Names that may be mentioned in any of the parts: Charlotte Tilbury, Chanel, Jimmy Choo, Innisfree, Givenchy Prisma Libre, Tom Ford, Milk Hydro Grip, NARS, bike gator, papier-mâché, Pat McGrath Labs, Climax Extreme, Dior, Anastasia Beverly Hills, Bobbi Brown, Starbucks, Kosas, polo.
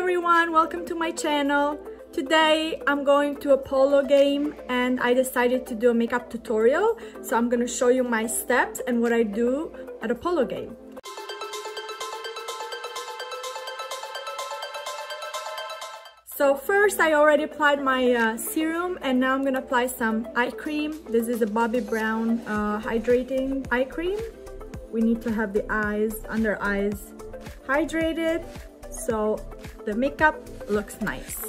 everyone, welcome to my channel. Today I'm going to a polo game and I decided to do a makeup tutorial, so I'm gonna show you my steps and what I do at a polo game. So first I already applied my serum and now I'm gonna apply some eye cream. This is a Bobbi Brown hydrating eye cream. We need to have the eyes, under eyes hydrated so the makeup looks nice.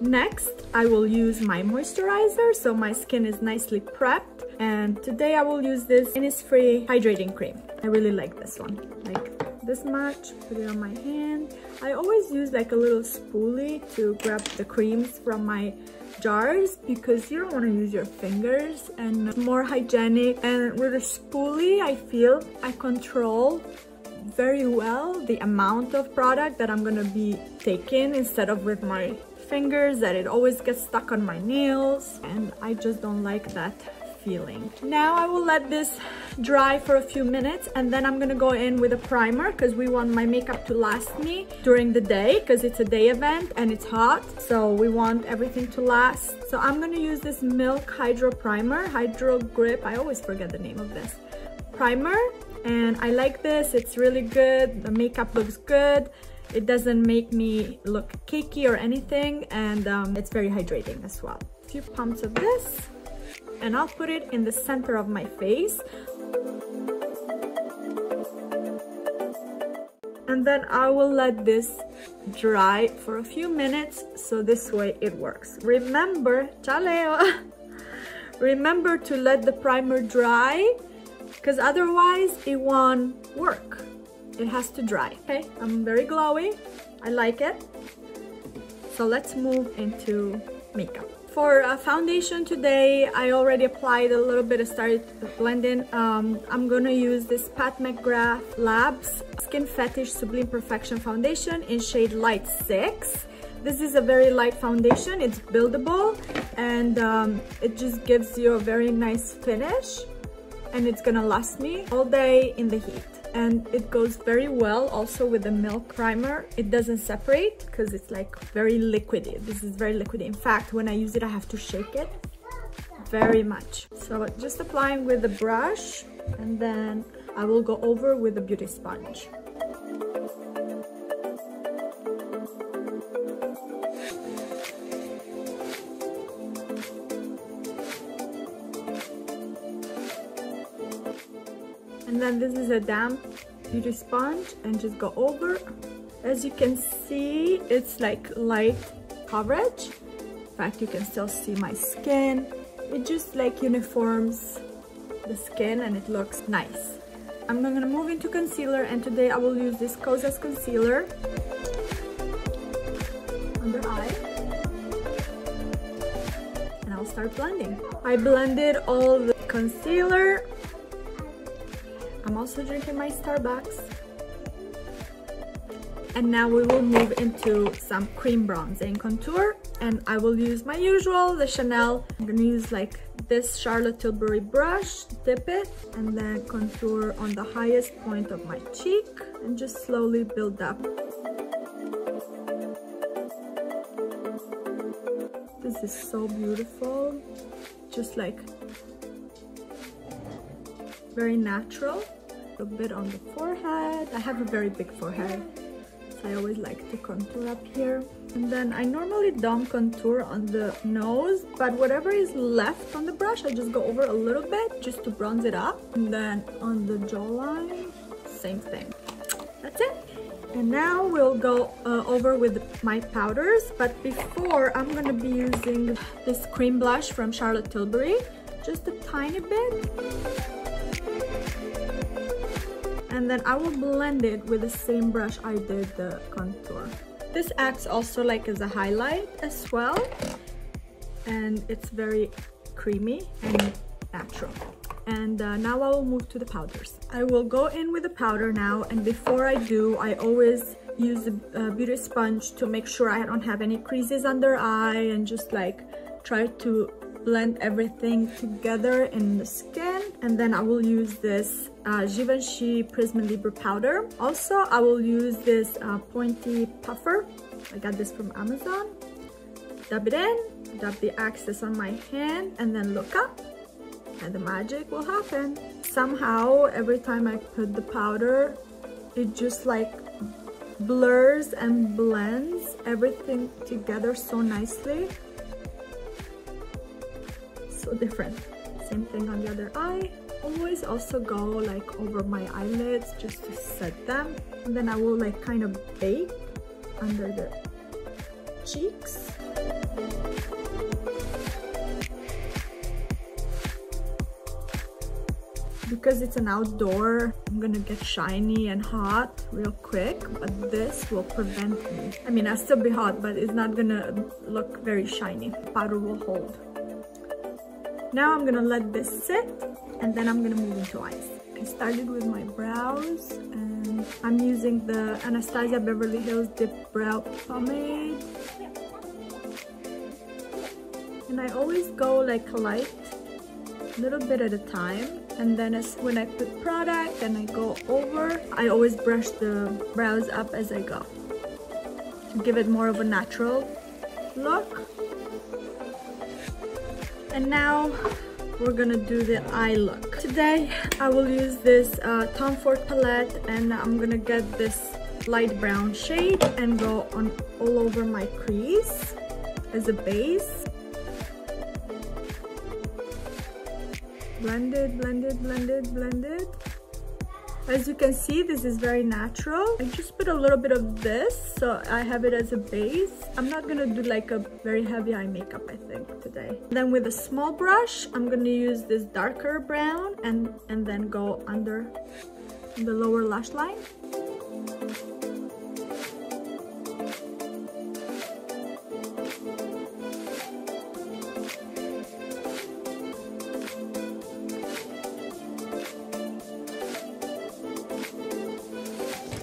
Next, I will use my moisturizer so my skin is nicely prepped, and today I will use this Innisfree hydrating cream. I really like this one, like this much, put it on my hand. I always use like a little spoolie to grab the creams from my jars because you don't want to use your fingers, and it's more hygienic, and with a spoolie I feel I control very well the amount of product that I'm gonna be taking instead of with my fingers that it always gets stuck on my nails, and I just don't like that feeling. Now I will let this dry for a few minutes and then I'm gonna go in with a primer because we want my makeup to last me during the day because it's a day event and it's hot, so we want everything to last. So I'm gonna use this Milk Hydro Primer, Hydro Grip, I always forget the name of this primer, and I like this, it's really good, the makeup looks good, it doesn't make me look cakey or anything, and it's very hydrating as well. A few pumps of this and I'll put it in the center of my face. And then I will let this dry for a few minutes, so this way it works. Remember, ciao, remember to let the primer dry, because otherwise it won't work. It has to dry. Okay, I'm very glowy, I like it. So let's move into makeup. For foundation today, I already applied a little bit, I started blending. I'm gonna use this Pat McGrath Labs Skin Fetish Sublime Perfection Foundation in shade Light 6. This is a very light foundation, it's buildable, and it just gives you a very nice finish, and it's gonna last me all day in the heat. And it goes very well also with the Milk primer. It doesn't separate because it's like very liquidy. This is very liquidy. In fact, when I use it, I have to shake it very much. So just applying with the brush, and then I will go over with a beauty sponge. And then this is a damp beauty sponge and just go over. As you can see, it's like light coverage. In fact, you can still see my skin. It just like uniforms the skin and it looks nice. I'm gonna move into concealer, and today I will use this Kosas concealer under eye. And I'll start blending. I blended all the concealer. I'm also drinking my Starbucks. And now we will move into some cream bronzing contour, and I will use my usual, the Chanel. I'm gonna use like this Charlotte Tilbury brush, dip it, and then contour on the highest point of my cheek and just slowly build up. This is so beautiful, just like very natural. A bit on the forehead. I have a very big forehead, so I always like to contour up here, and then I normally don't contour on the nose, but whatever is left on the brush I just go over a little bit just to bronze it up, and then on the jawline same thing. That's it, and now we'll go over with my powders, but before I'm gonna be using this cream blush from Charlotte Tilbury, just a tiny bit. And then I will blend it with the same brush I did the contour. This acts also like as a highlight as well, and it's very creamy and natural. And now I will move to the powders. I will go in with the powder now, and before I do, I always use a beauty sponge to make sure I don't have any creases under eye, and just like try to blend everything together in the skin. And then I will use this Givenchy Prisma Libre powder. Also, I will use this pointy puffer. I got this from Amazon. Dab it in, dab the excess on my hand, and then look up, and the magic will happen. Somehow, every time I put the powder, it just like blurs and blends everything together so nicely. So different. Same thing on the other eye. Always also go like over my eyelids just to set them. And then I will like kind of bake under the cheeks. Because it's an outdoor, I'm gonna get shiny and hot real quick, but this will prevent me. I mean, I'll still be hot, but it's not gonna look very shiny. Powder will hold. Now I'm gonna let this sit, and then I'm gonna move into eyes. I started with my brows, and I'm using the Anastasia Beverly Hills Dip Brow Pomade. And I always go like light, a little bit at a time. And then when I put product and I go over, I always brush the brows up as I go to give it more of a natural look. And now we're gonna do the eye look. Today I will use this Tom Ford palette, and I'm gonna get this light brown shade and go on all over my crease as a base. Blended, blended, blended, blended. As you can see, this is very natural. I just put a little bit of this, so I have it as a base. I'm not gonna do like a very heavy eye makeup, I think, today. Then with a small brush, I'm gonna use this darker brown and then go under the lower lash line.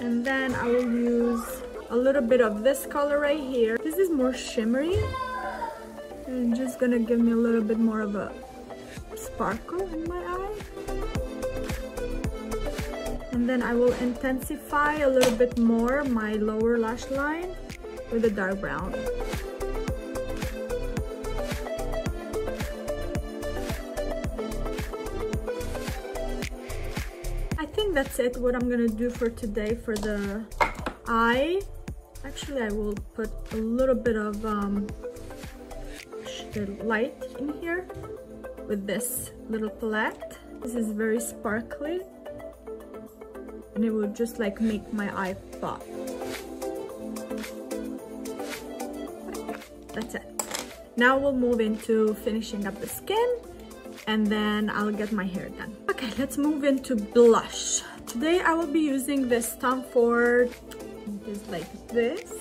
And then I will use a little bit of this color right here. This is more shimmery and just gonna give me a little bit more of a sparkle in my eye. And then I will intensify a little bit more my lower lash line with a dark brown. That's it, what I'm gonna do for today for the eye. Actually, I will put a little bit of light in here with this little palette. This is very sparkly and it will just like make my eye pop. That's it. Now we'll move into finishing up the skin, and then I'll get my hair done. Okay, let's move into blush. Today I will be using this Tom Ford, just like this,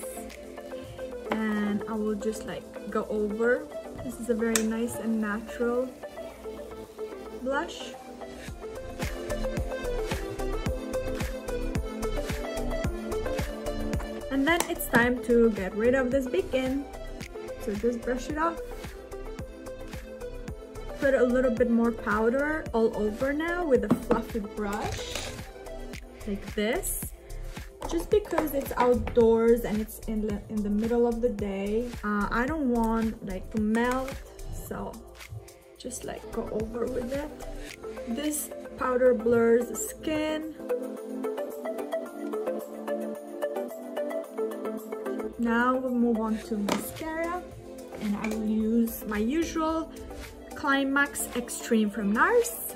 and I will just like go over. This is a very nice and natural blush. And then it's time to get rid of this beacon. So just brush it off. Put a little bit more powder all over now with a fluffy brush like this. Just because it's outdoors and it's in the middle of the day, I don't want like to melt, so just like go over with it. This powder blurs the skin. Now we'll move on to mascara, and I will use my usual Climax Extreme from NARS.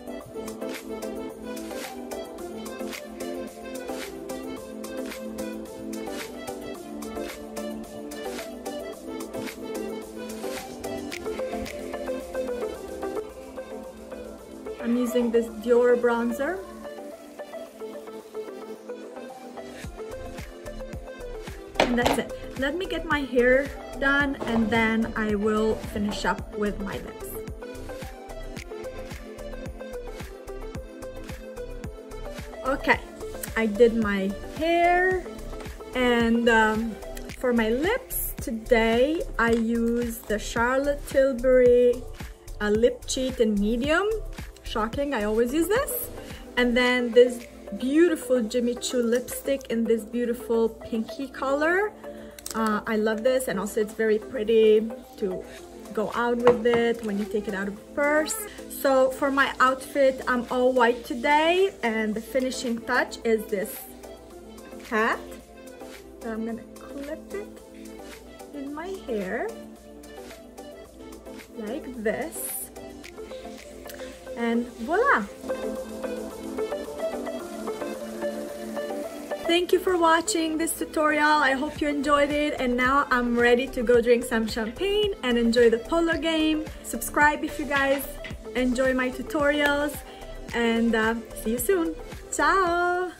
I'm using this Dior bronzer. And that's it. Let me get my hair done, and then I will finish up with my lips. Okay, I did my hair, and for my lips today I used the Charlotte Tilbury a lip, cheek, and medium. Shocking, I always use this. And then this beautiful Jimmy Choo lipstick in this beautiful pinky color. I love this, and also it's very pretty to go out with it when you take it out of the purse. So for my outfit, I'm all white today, and the finishing touch is this hat. So I'm gonna clip it in my hair like this, and voila! Thank you for watching this tutorial. I hope you enjoyed it, and now I'm ready to go drink some champagne and enjoy the polo game. Subscribe if you guys enjoy my tutorials, and see you soon. Ciao!